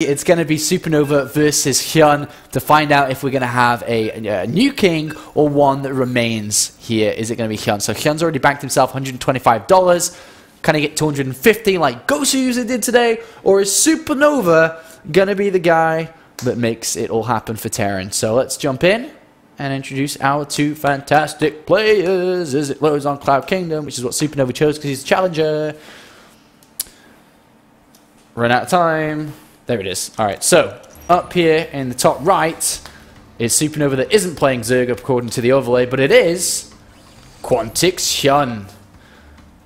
It's going to be Supernova versus Hyun to find out if we're going to have a new king or one that remains here. Is it going to be Hyun? So Hyun's already banked himself $125. Can he get 250 like Gosu user did today? Or is Supernova going to be the guy that makes it all happen for Terran? So let's jump in and introduce our two fantastic players as it loads on Cloud Kingdom, which is what Supernova chose because he's a challenger. Run out of time. There it is. Alright, so up here in the top right is Supernova that isn't playing Zerg according to the overlay, but it is Quantic Hyun.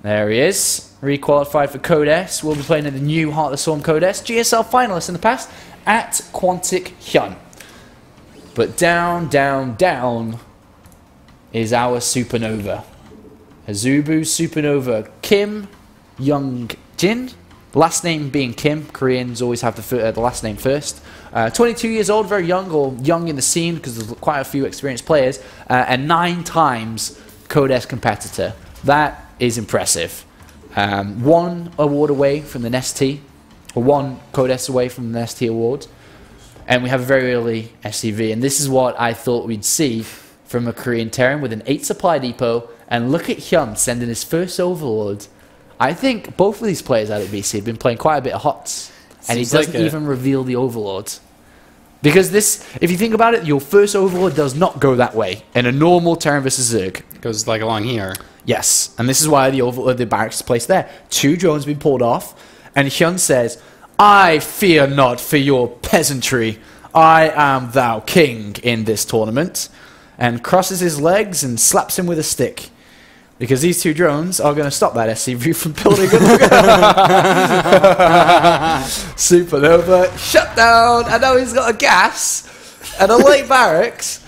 There he is. Requalified for Code S. We'll be playing in the new Heart of the Swarm Code S. GSL finalist in the past at Quantic Hyun. But down, down, down is our Supernova. Azubu Supernova Kim Young Jin. Last name being Kim. Koreans always have the last name first. 22 years old, very young, or young in the scene, because there's quite a few experienced players, and 9 times Code S competitor. That is impressive. One award away from the NST, or one Code S away from the NST award, and we have a very early SCV, and this is what I thought we'd see from a Korean Terran with an 8 supply depot, and look at Hyun sending his first Overlord. I think both of these players out at BC have been playing quite a bit of HOTS, and he doesn't even reveal the Overlords. Because this, if you think about it, your first Overlord does not go that way in a normal Terran versus Zerg. It goes like along here. Yes, and this is why the barracks is placed there. 2 drones have been pulled off, and Hyun says, "I fear not for your peasantry. I am thou king in this tournament," and crosses his legs and slaps him with a stick. Because these 2 drones are going to stop that SCV from building up. Supernova shut down, and now he's got a gas and a late barracks.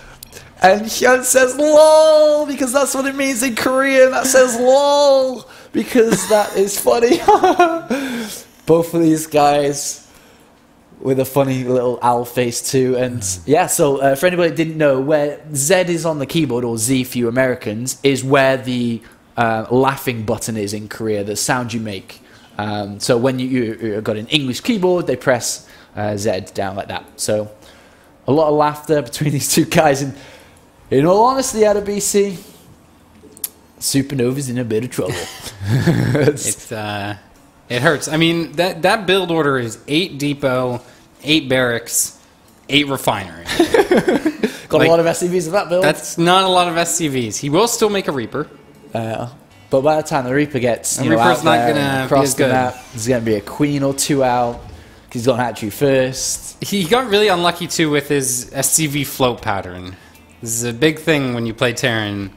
And Hyun says LOL, because that's what it means in Korean. That says LOL, because that is funny. Both of these guys with a funny little owl face too. And yeah, so for anybody that didn't know, where Z is on the keyboard, or Z for you Americans, is where the laughing button is in Korea, the sound you make. So when you got an English keyboard, they press Z down like that. So a lot of laughter between these two guys. And in all honesty, out of BC, Supernova's in a bit of trouble. It hurts. I mean, that build order is 8 depot, 8 barracks, 8 refinery. Got like, a lot of SCVs in that build. That's not a lot of SCVs. He will still make a Reaper. But by the time the Reaper gets Reaper's not going to be as good. There's going to be a Queen or 2 out, because he's got an hatchery first. He got really unlucky, too, with his SCV float pattern. This is a big thing when you play Terran.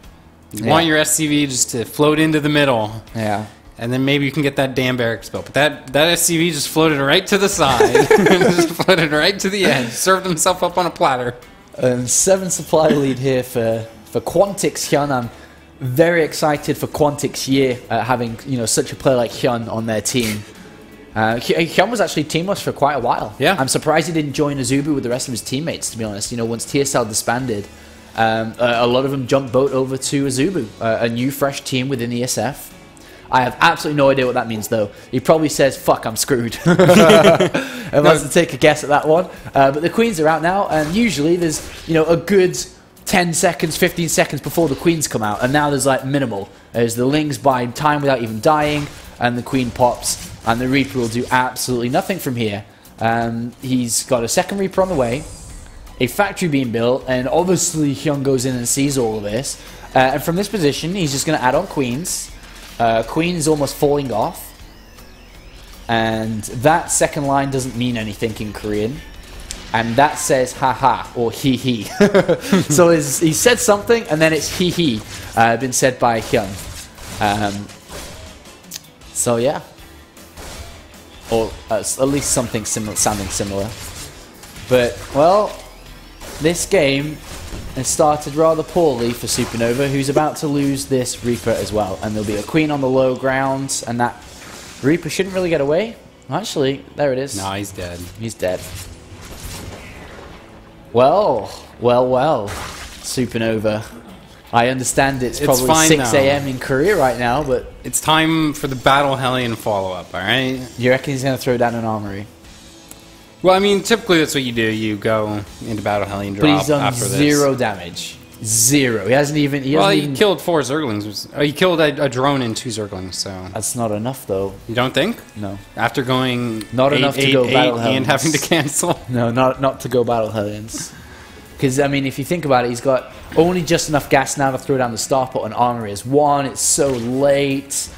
You want your SCV just to float into the middle. Yeah. And then maybe you can get that damn barracks built. But that SCV just floated right to the side. Just floated right to the edge. Served himself up on a platter. 7 supply lead here for Quantic Hyun. I'm very excited for Quantic's year, having such a player like Hyun on their team. Hyun was actually teamless for quite a while. Yeah. I'm surprised he didn't join Azubu with the rest of his teammates, to be honest. Once TSL disbanded, a lot of them jumped boat over to Azubu, a new fresh team within ESF. I have absolutely no idea what that means, though. He probably says, "Fuck, I'm screwed." I must take a guess at that one. But the Queens are out now, and usually there's a good 10 seconds, 15 seconds before the Queens come out, and now there's like minimal. There's the Lings buy time without even dying, and the Queen pops, and the Reaper will do absolutely nothing from here. He's got a second Reaper on the way, a factory being built, and obviously Hyun goes in and sees all of this. And from this position, he's just going to add on Queens. Queen is almost falling off, and that second line doesn't mean anything in Korean, and that says haha or hee hee. So he said something, and then it's hee hee, been said by Hyun. So yeah, or at least something similar, sounding similar. But well, this game and started rather poorly for Supernova, who's about to lose this Reaper as well. And there'll be a Queen on the low ground, and that Reaper shouldn't really get away. Actually, there it is. No, he's dead. He's dead. Well, well, well, Supernova. I understand it's probably 6 AM in Korea right now, but... It's time for the Battle Hellion follow-up, alright? You reckon he's going to throw down an Armory? Well, I mean, typically that's what you do. You go into battle Hellion drop. But he's done after zero damage. Zero. He hasn't even... He killed 4 Zerglings. He killed a drone and 2 Zerglings, so... That's not enough, though. You don't think? No. After going... Not enough to go Battle Hellions. And having to cancel? No, not to go Battle Hellions. Because, I mean, if you think about it, he's got only just enough gas now to throw down the starport and Armory is one. It's so late.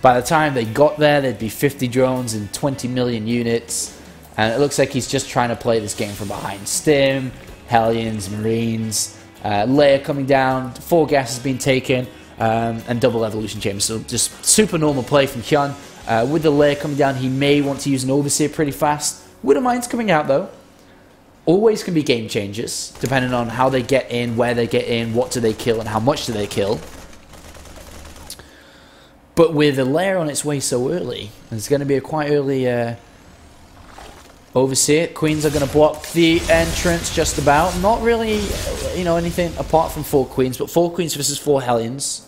By the time they got there, there'd be 50 drones and 20 million units. And it looks like he's just trying to play this game from behind. Stim, Hellions, Marines... Lair coming down, 4 gas has been taken, and double evolution chamber. So just super normal play from Hyun. With the Lair coming down, he may want to use an Overseer pretty fast. Widow Mine's coming out though. Always can be game changers, depending on how they get in, where they get in, what do they kill, and how much do they kill. But with the Lair on its way so early, it's going to be a quite early Overseer. Queens are going to block the entrance just about. Not really, you know, anything apart from 4 Queens, but 4 Queens versus 4 Hellions.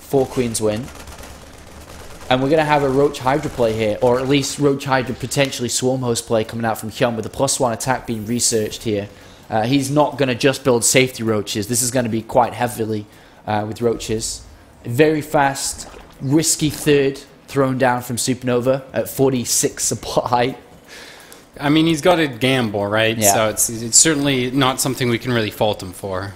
4 Queens win. And we're going to have a Roach Hydra play here, or at least Roach Hydra potentially Swarm Host play coming out from Hyun with a +1 attack being researched here. He's not going to just build safety Roaches. This is going to be quite heavily with Roaches. Very fast, risky third thrown down from Supernova at 46 supply. I mean, he's got to gamble, right? Yeah. So it's certainly not something we can really fault him for.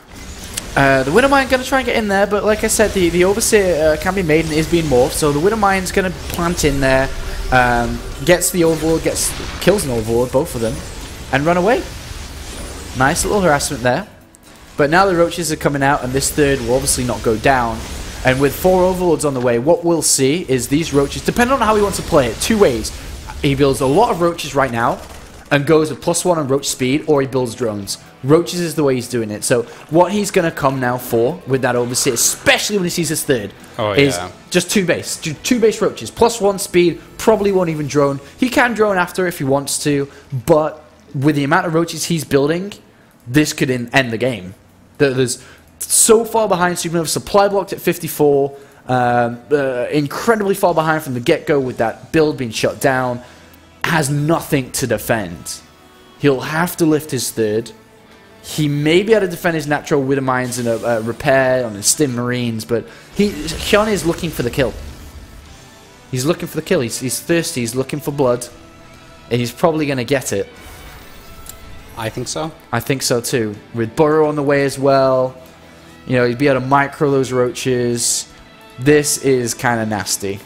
The Widow Mine going to try and get in there, but like I said, the Overseer can be made and is being morphed, so the Widow Mine's going to plant in there, gets the Overlord, kills an Overlord, both of them, and run away. Nice little harassment there. But now the Roaches are coming out, and this third will obviously not go down. And with 4 Overlords on the way, what we'll see is these Roaches, depending on how he wants to play it, 2 ways. He builds a lot of Roaches right now and goes a +1 on Roach speed, or he builds drones. Roaches is the way he's doing it. So what he's going to come now for with that Overseer, especially when he sees his third, is just 2 base. 2 base Roaches. +1 speed, probably won't even drone. He can drone after if he wants to, but with the amount of Roaches he's building, this could end the game. There's so far behind Supernova, supply blocked at 54. Incredibly far behind from the get-go with that build being shut down, has nothing to defend. He'll have to lift his third. He may be able to defend his natural Widow Mines and a repair on his Stim Marines, but Hyun is looking for the kill. He's looking for the kill. He's thirsty. He's looking for blood, and he's probably going to get it. I think so. I think so too. With Burrow on the way as well, you know, he'd be able to micro those Roaches. This is kind of nasty.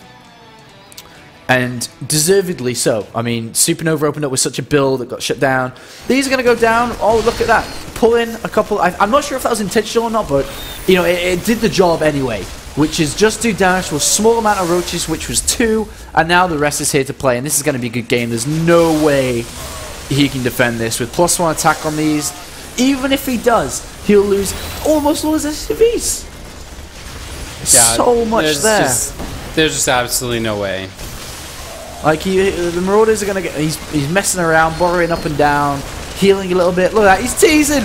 And deservedly so. I mean, Supernova opened up with such a build that got shut down. These are going to go down. Oh, look at that. Pull in a couple. I'm not sure if that was intentional or not, but, you know, it did the job anyway, which is just do damage to a small amount of Roaches, which was 2, and now the rest is here to play, and this is going to be a good game. There's no way he can defend this with +1 attack on these. Even if he does, he'll lose almost all his SCVs. Yeah, so much there. There's just absolutely no way. Like, the Marauders are going to get... He's messing around, borrowing up and down, healing a little bit. Look at that, he's teasing!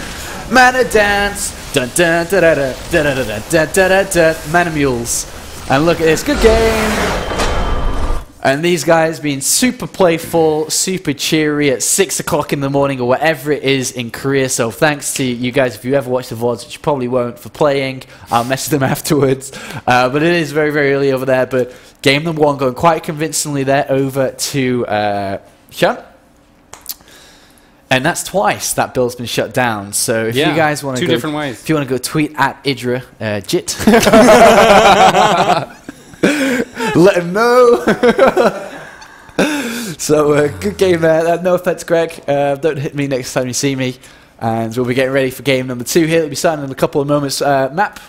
Mana dance! Dun dun da da da da da da da da da da. Mana mules. And look at this, good game! And these guys being super playful, super cheery at 6 o'clock in the morning or whatever it is in Korea. So thanks to you guys if you ever watch the VODs, which you probably won't, for playing. I'll message them afterwards. But it is very, very early over there. But game number 1 going quite convincingly there over to Hyun. And that's twice that build's been shut down. So if you guys want to go... 2 different ways. If you want to go tweet at Idra, JIT. Let him know. So good game there. No offense, Greg. Don't hit me next time you see me. And we'll be getting ready for game number 2 here. We'll be starting in a couple of moments. Map.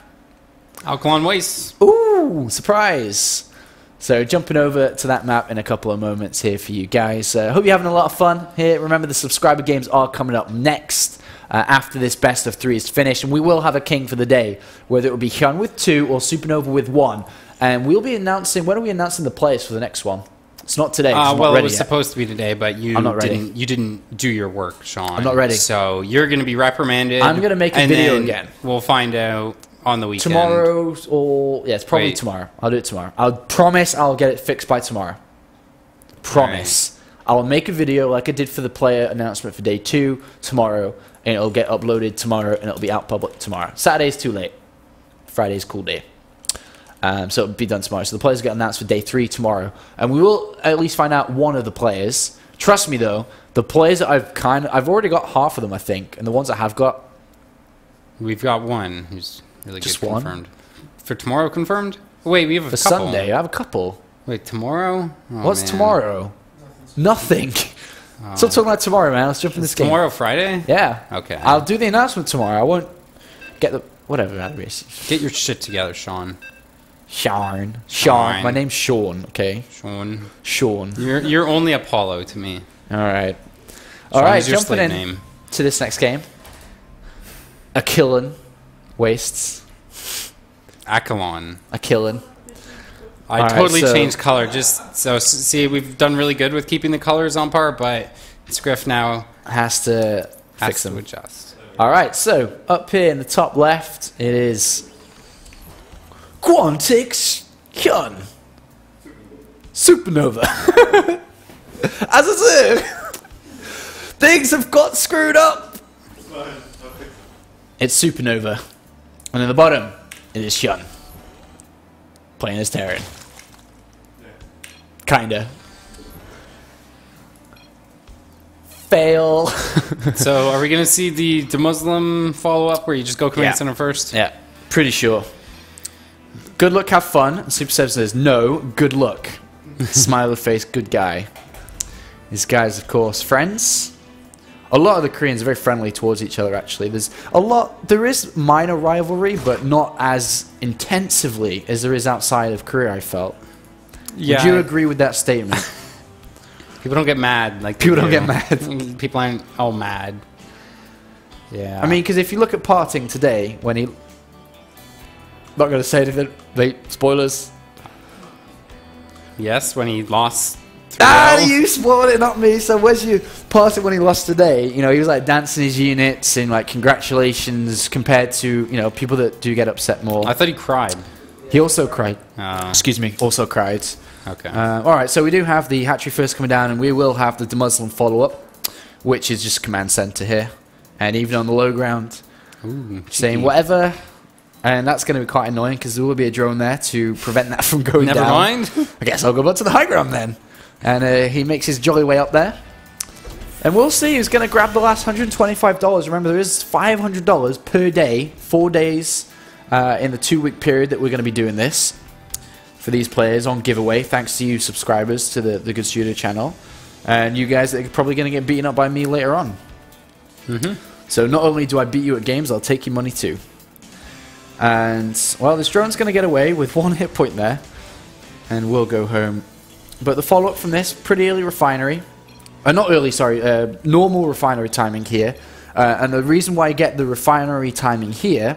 Alkaline Waste. Ooh, surprise. So jumping over to that map in a couple of moments here for you guys. Hope you're having a lot of fun here. Remember, the subscriber games are coming up next. After this best of 3 is finished. And we will have a king for the day, whether it will be Hyun with 2 or Supernova with 1. And we'll be announcing, when are we announcing the players for the next one? It's not today. Well, it was supposed to be today, but you didn't do your work, Sean. I'm not ready. So you're going to be reprimanded. I'm going to make a video again. We'll find out on the weekend. Tomorrow or... Yeah, it's probably tomorrow. I'll do it tomorrow. I'll promise I'll get it fixed by tomorrow. Promise. I'll make a video like I did for the player announcement for day 2 tomorrow, and it'll get uploaded tomorrow, and it'll be out public tomorrow. Saturday's too late. Friday's cool day. So it'll be done tomorrow. So the players get announced for day 3 tomorrow, and we will at least find out one of the players. Trust me though, the players that I've already got half of them, I think, and the ones I have got, we've got one who's really just good confirmed. For tomorrow confirmed? Wait, we have a couple. For Sunday, I have a couple. Wait, tomorrow? Oh, what's man. Tomorrow? Nothing. Oh. So I'm talking about tomorrow, man. Let's jump in this game. Tomorrow, Friday? Yeah. Okay. I'll do the announcement tomorrow. I won't get the... Whatever, man. Get your shit together, Sean. Sean. Sean. My name's Sean, okay? Sean. Sean. You're only Apollo to me. All right. All right, jumping in name. To this next game. Achillin Wastes. Achillin. Achillin. I all totally right, so changed color. Just so see, we've done really good with keeping the colors on par, but Scriff now has fix them. To adjust. All right, so up here in the top left, it is Quantic Hyun, Supernova. As I said, things have got screwed up. It's Supernova, and at the bottom, it is Hyun. Playing as Terran. Yeah. Kinda. Fail. So, are we gonna see the Muslim follow up where you just go Command Center first? Yeah, pretty sure. Good luck, have fun. Super Sev says, no, good luck. Smiley face, good guy. These guys, of course, friends. A lot of the Koreans are very friendly towards each other, actually. There's a lot, there is minor rivalry, but not as intensively as there is outside of Korea, I felt. Yeah. Would you agree with that statement? People don't get mad. Like people don't get mad. People aren't all mad. Yeah. I mean, because if you look at Parting today, when he... Not going to say anything. Wait, spoilers. Yes, when he lost... you spoiled it, not me. So where's your part of when he lost today? You know, he was like dancing his units and like congratulations compared to, you know, people that do get upset more. I thought he cried. He also cried. Excuse me, also cried. Okay. All right, so we do have the hatchery first coming down, and we will have the Muslim follow-up, which is just Command Center here, and even on the low ground, ooh, saying whatever. And that's going to be quite annoying because there will be a drone there to prevent that from going down. Never mind. I guess I'll go back to the high ground then. And he makes his jolly way up there. And we'll see who's going to grab the last $125. Remember, there is $500 per day, 4 days in the 2-week period that we're going to be doing this for these players on giveaway, thanks to you subscribers to the Good Studio channel. And you guys are probably going to get beaten up by me later on. So not only do I beat you at games, I'll take your money too. And, well, this drone's going to get away with 1 hit point there. And we'll go home. But the follow-up from this, pretty early refinery. Not early, sorry, normal refinery timing here. And the reason why you get the refinery timing here...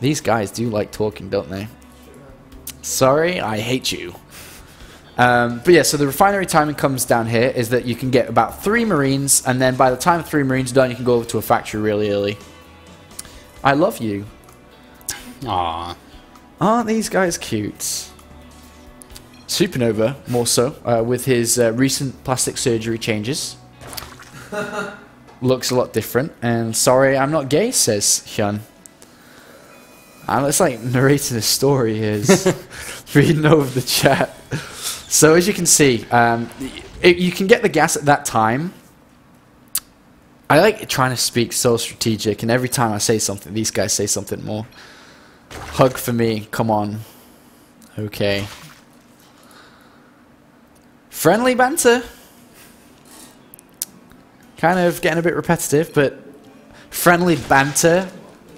These guys do like talking, don't they? Sorry, I hate you. But yeah, so the refinery timing comes down here is that you can get about 3 Marines, and then by the time 3 Marines are done, you can go over to a factory really early. I love you. Aww. Aren't these guys cute? Supernova, more so, with his recent plastic surgery changes. Looks a lot different. And sorry, I'm not gay, says Hyun. It's like narrating a story is reading over the chat. So as you can see, you can get the gas at that time. I like trying to speak so strategic, and every time I say something, these guys say something more. Hug for me, come on. Okay. Friendly banter. Kind of getting a bit repetitive, but friendly banter,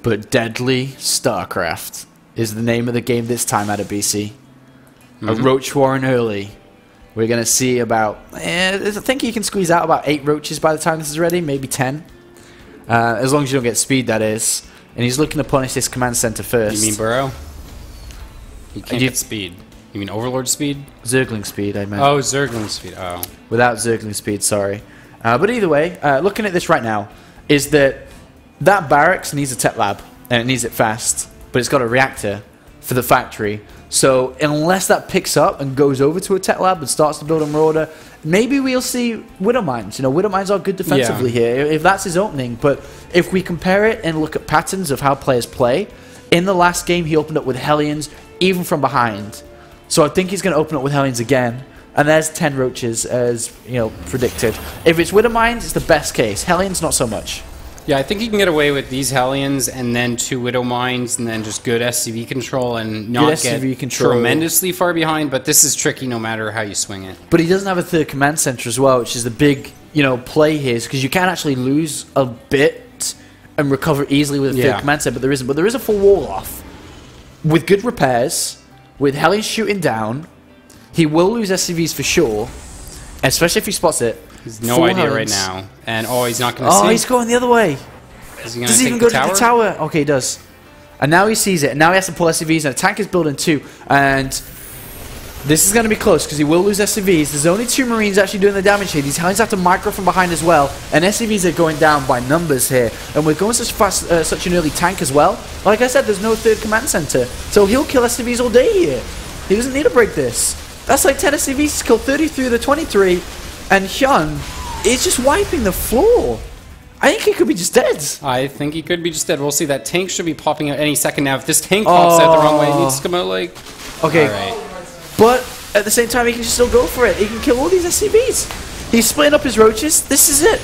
but deadly StarCraft is the name of the game this time out of BC. A roach war in early. We're going to see about, I think you can squeeze out about 8 roaches by the time this is ready, maybe 10. As long as you don't get speed, that is. And he's looking to punish this Command Center first. You mean Burrow? He can't get speed. You mean Overlord speed? Zergling speed, I meant. Oh, Zergling speed, oh. Without Zergling speed, sorry. But either way, looking at this right now, is that that barracks needs a Tech Lab, and it needs it fast, but it's got a reactor for the factory. So unless that picks up and goes over to a Tech Lab and starts to build a Marauder, maybe we'll see Widow Mines. You know, Widow Mines are good defensively here, if that's his opening. But if we compare it and look at patterns of how players play, in the last game he opened up with Hellions, even from behind. So I think he's going to open up with Hellions again. And there's 10 Roaches, as, you know, predicted. If it's Widow Mines, it's the best case. Hellions, not so much. Yeah, I think he can get away with these Hellions and then 2 Widow Mines and then just good SCV control and not get tremendously far behind, but this is tricky no matter how you swing it. But he doesn't have a third command center as well, which is the big, you know, play here, because you can actually lose a bit and recover easily with a third command center, but there isn't. But there is a full wall off with good repairs, with Hellions shooting down. He will lose SCVs for sure, especially if he spots it. He's no idea right now. And oh, he's not going to see. Oh, he's going the other way. Is he going to take the tower? Does he even go to the tower? Okay, he does. And now he sees it. And now he has to pull SCVs. And the tank is building too. And this is going to be close because he will lose SCVs. There's only 2 Marines actually doing the damage here. These Hellions have to micro from behind as well. And SCVs are going down by numbers here. And we're going such fast, such an early tank as well. Like I said, there's no third command center. So he'll kill SCVs all day here. He doesn't need to break this. That's like 10 SCVs to kill 33 of the 23. And Hyun is just wiping the floor. I think he could be just dead. I think he could be just dead. We'll see. That tank should be popping out any second now. If this tank pops out the wrong way, it needs to come out like... Okay. Right. But at the same time, he can still go for it. He can kill all these SCVs. He's splitting up his roaches. This is it.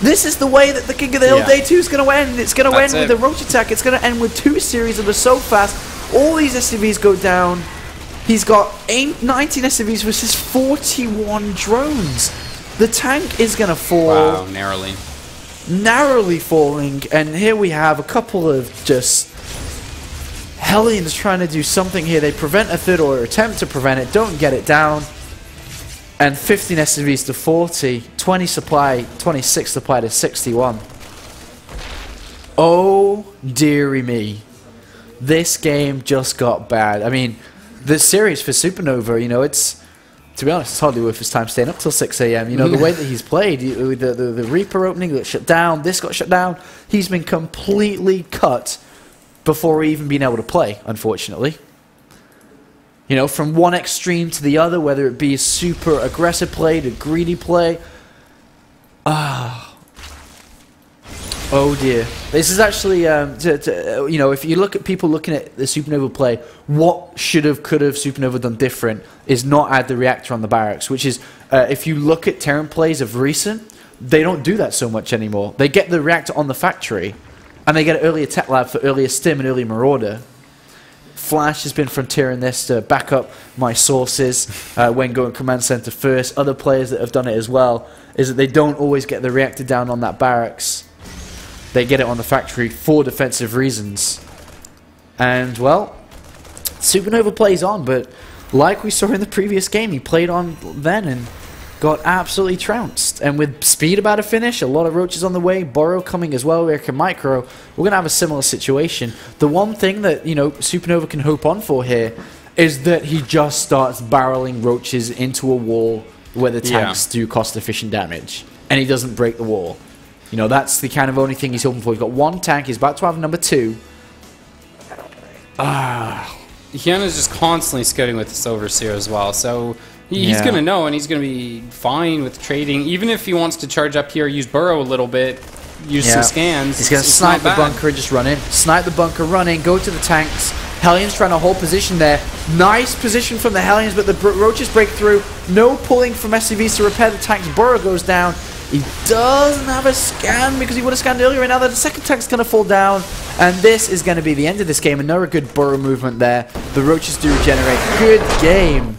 This is the way that the King of the Hill Day 2 is going to end. It's going to end with a roach attack. It's going to end with 2 series that are so fast. All these SCVs go down. He's got 19 SCVs versus 41 drones. The tank is going to fall. Wow, narrowly. Narrowly falling. And here we have a couple of just Hellions trying to do something here. They prevent a third order attempt to prevent it. Don't get it down. And 15 SCVs to 40. 20 supply, 26 supply to 61. Oh, dearie me. This game just got bad. I mean... This series for Supernova, you know, it's, to be honest, it's hardly worth his time staying up till 6 AM. You know, the way that he's played, the Reaper opening got shut down, this got shut down. He's been completely cut before even being able to play, unfortunately. You know, from one extreme to the other, whether it be super aggressive play to greedy play. Oh dear. This is actually, you know, if you look at people looking at the Supernova play, what should have, could have Supernova done different is not add the reactor on the barracks, which is, if you look at Terran plays of recent, they don't do that so much anymore. They get the reactor on the factory, and they get an earlier Tech Lab for earlier Stim and earlier Marauder. Flash has been frontiering this to back up my sources when going Command Center first. Other players that have done it as well is that they don't always get the reactor down on that barracks. They get it on the factory for defensive reasons. And, well, Supernova plays on, but like we saw in the previous game, he played on then and got absolutely trounced. And with speed about to finish, a lot of roaches on the way, Burrow coming as well, Eric and Micro, we're going to have a similar situation. The one thing that, you know, Supernova can hope on for here is that he just starts barreling roaches into a wall where the tanks do cost-efficient damage. And he doesn't break the wall. You know, that's the kind of only thing he's hoping for. He's got 1 tank. He's about to have number 2. Hyun is just constantly scouting with this Overseer as well. So he's going to know, and he's going to be fine with trading. Even if he wants to charge up here, use Burrow a little bit, use some scans. He's going to snipe the bunker and just run in. Snipe the bunker, run in, go to the tanks. Hellions trying to hold position there. Nice position from the Hellions, but the Roaches break through. No pulling from SCVs to repair the tanks. Burrow goes down. He doesn't have a scan because he would have scanned earlier, and now the second tank's going to fall down, and this is going to be the end of this game. Another good Burrow movement there. The Roaches do regenerate. Good game.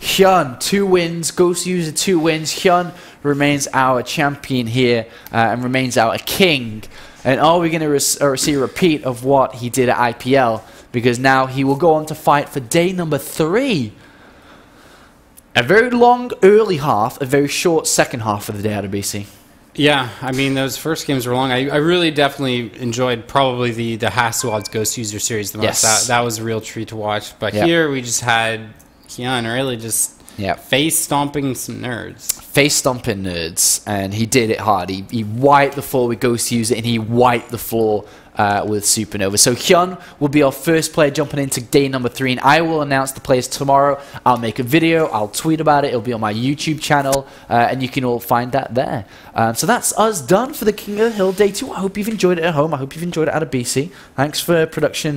Hyun, 2 wins. Ghost User, 2 wins. Hyun remains our champion here and remains our king. And are we going to see a repeat of what he did at IPL? Because now he will go on to fight for day number 3. A very long early half, a very short second half of the day out of BC. Yeah, I mean, those first games were long. I really definitely enjoyed probably the Haswad's Ghost User series the most. Yes. That was a real treat to watch. But here we just had Hyun really just Yeah. Face stomping some nerds. Face stomping nerds, and he did it hard. He wiped the floor with Ghost User, and he wiped the floor with Supernova. So Hyun will be our first player jumping into day number 3, and I will announce the players tomorrow. I'll make a video, I'll tweet about it, it'll be on my YouTube channel, and you can all find that there. So that's us done for the King of the Hill Day 2. I hope you've enjoyed it at home, I hope you've enjoyed it out of BC. Thanks for production,